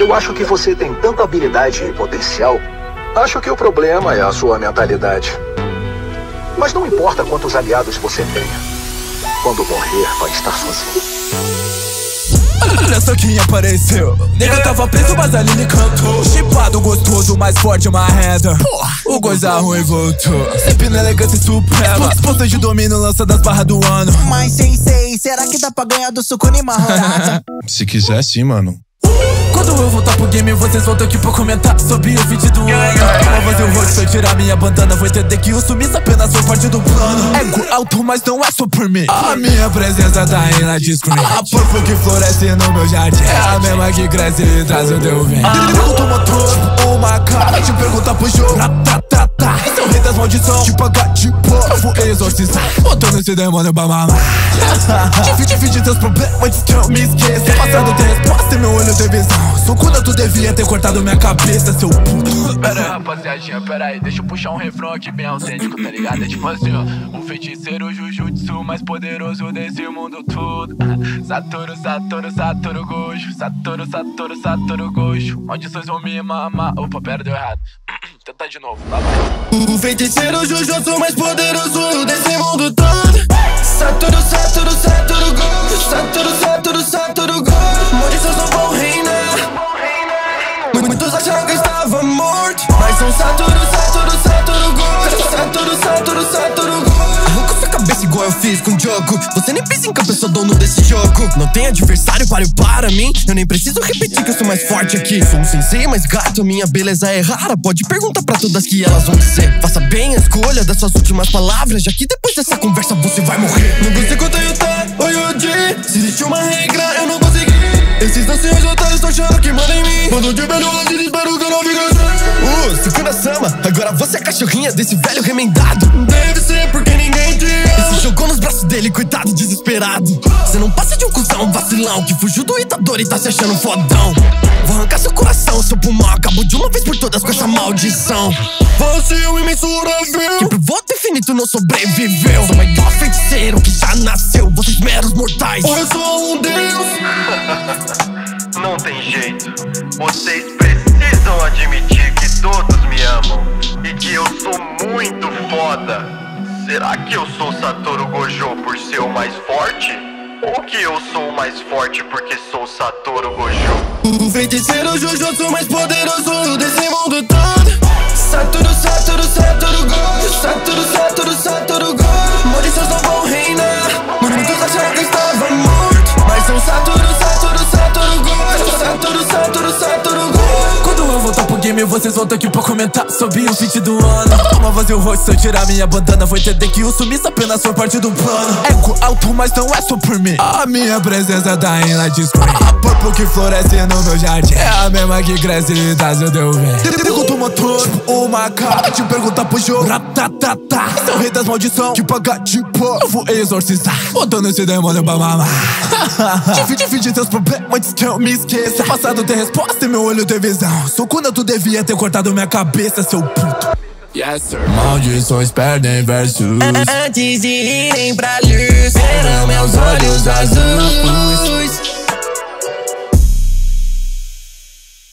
Eu acho que você tem tanta habilidade e potencial. Acho que o problema é a sua mentalidade. Mas não importa quantos aliados você tenha. Quando morrer, vai estar sozinho. Olha só quem apareceu. Nega tava preso, mas a Lili cantou. Chipado gostoso, mais forte, uma reda. O Gojo ruim voltou. Sempre na elegância suprema. Exposta de domínio, lança das barras do ano. Mas sensei, será que dá pra ganhar do Sukuni Mahorata? Se quiser sim, mano. Quando eu voltar pro game, vocês voltam aqui pra comentar sobre o vídeo do ano. Pra fazer o rosto, eu tirar minha bandana. Vou entender que o sumiço apenas foi parte do plano. Ego alto, mas não é só por mim. A minha presença tá aí na disco. A porfa que floresce no meu jardim é a mesma que cresce e traz o teu vinho. Eu tô motor, tipo uma cara. Vai te perguntar pro jogo. Esse é o rei das maldições. Te pagar de boa, eu vou exorcizar, botando esse demônio pra mamar. Divide seus problemas antes que eu me esqueça. Passado tem resposta e meu olho tem visão. Só quando tu devia ter cortado minha cabeça, seu puto. Rapaziadinha, pera aí, deixa eu puxar um refrão aqui bem autêntico, tá ligado? É tipo assim, ó. O feiticeiro Jujutsu mais poderoso desse mundo todo. Satoru Gojo. Satoru Gojo. Maldições vão me mamar. Opa, pera, deu errado. Tentar de novo, tá bom. O feiticeiro Jujutsu mais poderoso desse mundo todo. Satoru Gojo. Satoru Gojo. Maldições não vão reinar. Muitos acharam que eu estava morto, mas são Satoru Gojo. Satoru Gojo. Arranca sua cabeça igual eu fiz com o jogo. Você nem pensa em que eu sou dono desse jogo. Não tem adversário páreo para mim. Eu nem preciso repetir que eu sou mais forte aqui. Sou um sensei mais gato, minha beleza é rara. Pode perguntar pra todas que elas vão dizer. Faça bem a escolha das suas últimas palavras, já que depois dessa conversa você vai morrer. Não gostei quanto eu tô, oi, hoje. Se existe uma regra, eu não vou seguir. Esses anciões otários estão achando que mandam em mim. Mando de velho, de espero que eu não me cansei. Sukuna-sama, agora você é cachorrinha desse velho remendado. Deve ser porque ninguém te ama. E se jogou nos braços dele, coitado desesperado. Você não passa de um cuzão vacilão que fugiu do Itadori e tá se achando fodão. Vou arrancar seu coração, seu pulmão. Acabou de uma vez por todas com essa maldição. Vazio imensurável que pro voto infinito não sobreviveu. Sou o maior feiticeiro que já nasceu. Vocês meros mortais, eu sou um deus. Não tem jeito, vocês precisam admitir que todos me amam e que eu sou muito foda. Será que eu sou Satoru Gojo por ser o mais forte? Ou que eu sou o mais forte porque sou Satoru Gojo? O feiticeiro Jujutsu mais poderoso desse mundo todo. Satoru Gojo. Satoru Gojo. Maldições não vão reinar. Muitos acharam que eu estava morto, mas são Satoru Gojo. Satoru Gojo. Quando eu voltar pro game, vocês voltam aqui pra comentar sobre o feat do ano. Toma vazio o rosto, se eu tirar minha bandana. Vou entender que o sumiço apenas foi parte do plano. Ego alto, mas não é só por mim. A minha presença tá aí na disco. A porfa que floresce no meu jardim é a mesma que cresce e traz o teu vinho. Motor, tipo uma cara. Vai te perguntar pro jogo. Esse é o rei das maldições. Te pagar de boa, eu vou exorcizar, botando esse demônio pra mamar. Divide seus problemas antes que eu me esqueça. Passado tem resposta e meu olho tem visão. Só quando tu devia ter cortado minha cabeça, seu puto. Yes, sir. Maldições perdem versos. Antes de irem pra luz, serão meus olhos azuis.